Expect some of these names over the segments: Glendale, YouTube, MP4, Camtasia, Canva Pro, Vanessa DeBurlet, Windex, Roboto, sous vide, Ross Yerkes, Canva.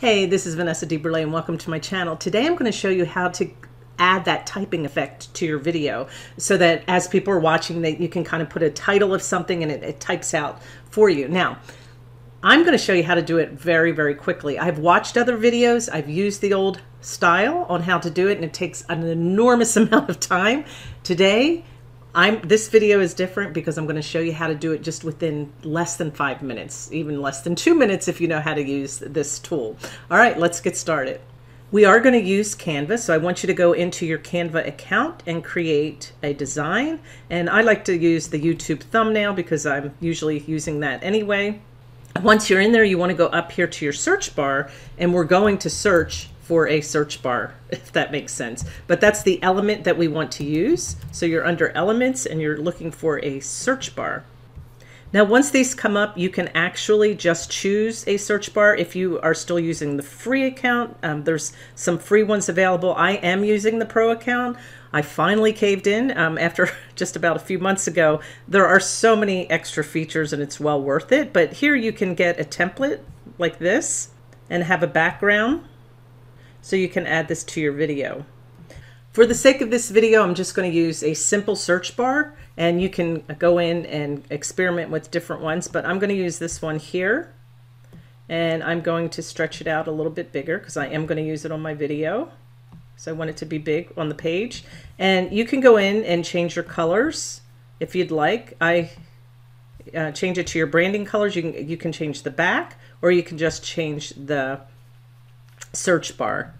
Hey, this is Vanessa DeBurlet and welcome to my channel. Today I'm going to show you how to add that typing effect to your video so that as people are watching that you can kind of put a title of something and it types out for you. Now, I'm going to show you how to do it very, very quickly. I've watched other videos. I've used the old style on how to do it and it takes an enormous amount of time. Today, this video is different because I'm going to show you how to do it just within less than 5 minutes, even less than 2 minutes if you know how to use this tool. All right, let's get started. We are going to use Canva, so I want you to go into your Canva account and create a design. And I like to use the YouTube thumbnail because I'm usually using that anyway. Once you're in there, you want to go up here to your search bar, and we're going to search for a search bar, if that makes sense. But that's the element that we want to use. So you're under elements and you're looking for a search bar. Now, once these come up, you can actually just choose a search bar. If you are still using the free account, there's some free ones available. I am using the pro account. I finally caved in after just about a few months ago. There are so many extra features and it's well worth it. But here you can get a template like this and have a background. So you can add this to your video. For the sake of this video, I'm just going to use a simple search bar, and you can go in and experiment with different ones, but I'm going to use this one here, and I'm going to stretch it out a little bit bigger because I am going to use it on my video. So I want it to be big on the page, and you can go in and change your colors if you'd like. I change it to your branding colors. You can change the back, or you can just change the search bar.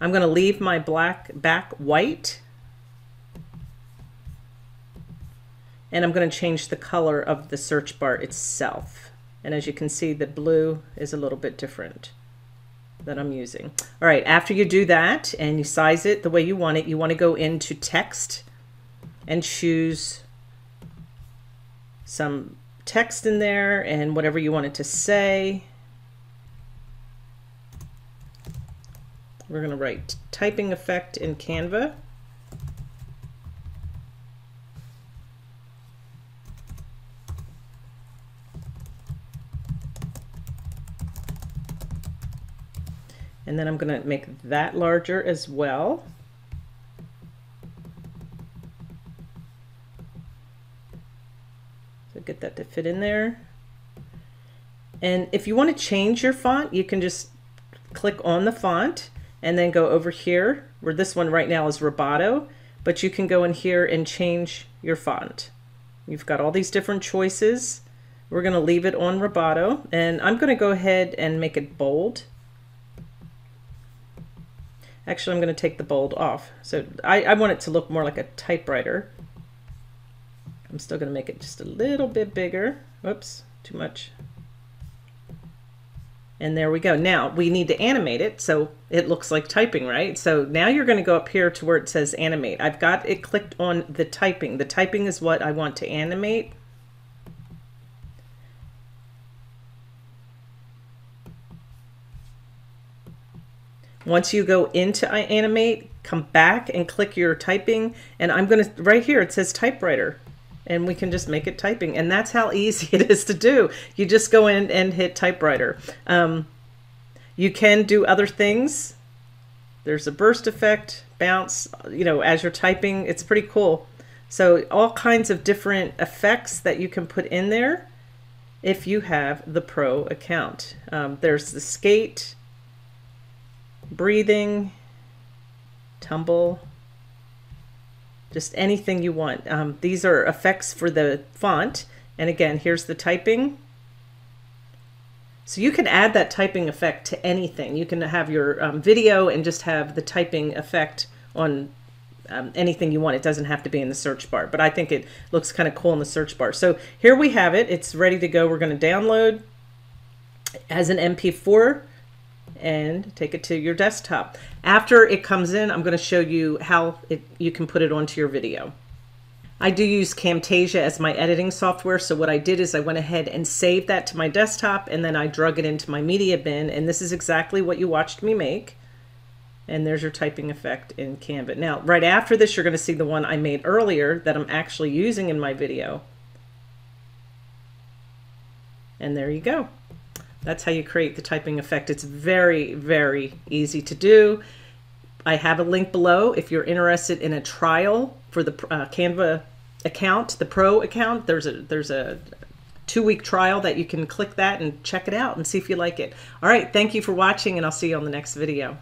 I'm going to leave my black back white, and I'm going to change the color of the search bar itself. And as you can see, the blue is a little bit different that I'm using. All right, after you do that and you size it the way you want it, you want to go into text and choose some text in there and whatever you want it to say. We're going to write typing effect in Canva. And then I'm going to make that larger as well. So get that to fit in there. And if you want to change your font, you can just click on the font and then go over here, where this one right now is Roboto, but you can go in here and change your font. You've got all these different choices. We're going to leave it on Roboto, and I'm going to go ahead and make it bold. Actually, I'm going to take the bold off. So I want it to look more like a typewriter. I'm still going to make it just a little bit bigger. Whoops, too much. And there we go. Now we need to animate it so it looks like typing, right? So now you're going to go up here to where it says animate. I've got it clicked on the typing. The typing is what I want to animate. Once you go into animate, come back and click your typing. And I'm going to, right here, it says typewriter. And we can just make it typing. And that's how easy it is to do. You just go in and hit typewriter. You can do other things. There's a burst effect, bounce, you know, as you're typing. It's pretty cool. So all kinds of different effects that you can put in there if you have the pro account. There's the skate, breathing, tumble, just anything you want. These are effects for the font. And again, here's the typing. So you can add that typing effect to anything. You can have your video and just have the typing effect on anything you want. It doesn't have to be in the search bar, but I think it looks kind of cool in the search bar. So here we have it. It's ready to go. We're going to download as an MP4 and take it to your desktop. After it comes in, I'm going to show you how you can put it onto your video. I do use Camtasia as my editing software, so what I did is I went ahead and saved that to my desktop, and then I drug it into my media bin, and this is exactly what you watched me make. And there's your typing effect in Canva. Now, right after this, you're going to see the one I made earlier that I'm actually using in my video. And there you go. That's how you create the typing effect. It's very, very easy to do. I have a link below if you're interested in a trial for the Canva account, the Pro account. There's a 2-week trial that you can click that and check it out and see if you like it. All right, thank you for watching, and I'll see you on the next video.